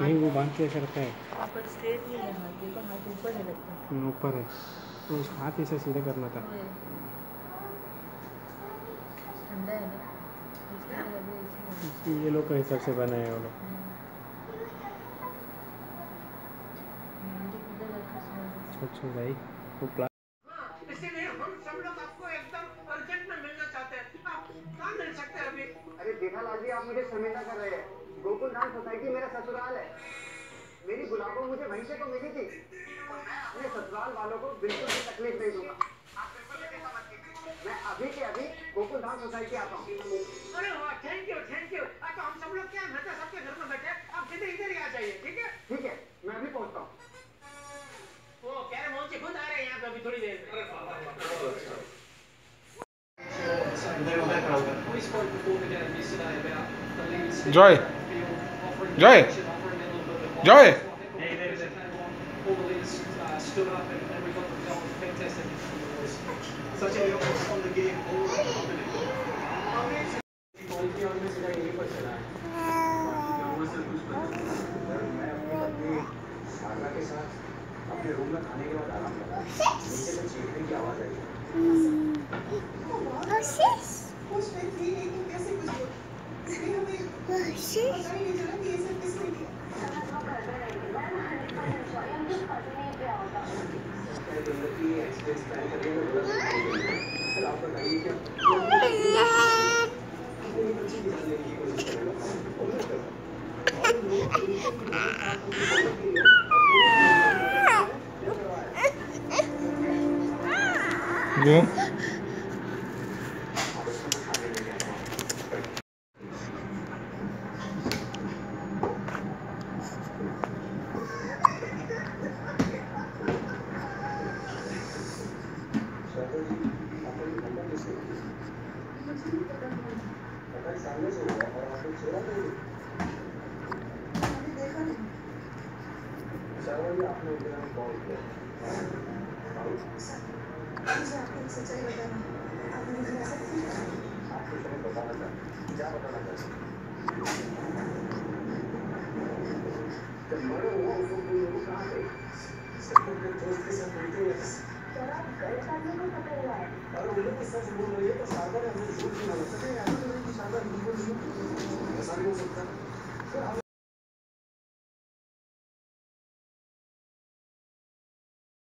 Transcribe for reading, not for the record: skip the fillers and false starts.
नहीं वो बांध के ऐसा रखा है, ऊपर है तो हाथ ऐसा सीधा करना था। ये लोग के हिसाब से बनाए हैं वो लोग। अच्छा भाई वो आप मुझे शर्मिंदा कर रहे हैं। गोकुलधाम सोसाइटी मेरा ससुराल है, मेरी गुलाबों मुझे वहीं से तो मिली थी और मैं अपने ससुराल वालों को बिल्कुल भी तकलीफ नहीं दूंगा। आप बिल्कुल भी ऐसा मत कीजिए। मैं अभी के अभी गोकुलधाम सोसाइटी आता हूँ। अरे वाह, थैंक यू थैंक यू। अच्छा हम सब लोग क्या नजर सबके घर में बैठे, आप सीधे इधर ही आ जाइए। ठीक है ठीक है, मैं अभी पहुँचता हूँ। वो कह रहे मोहन जी खुद आ रहे हैं यहाँ पे अभी थोड़ी देर में। Joy, Joy, Joy.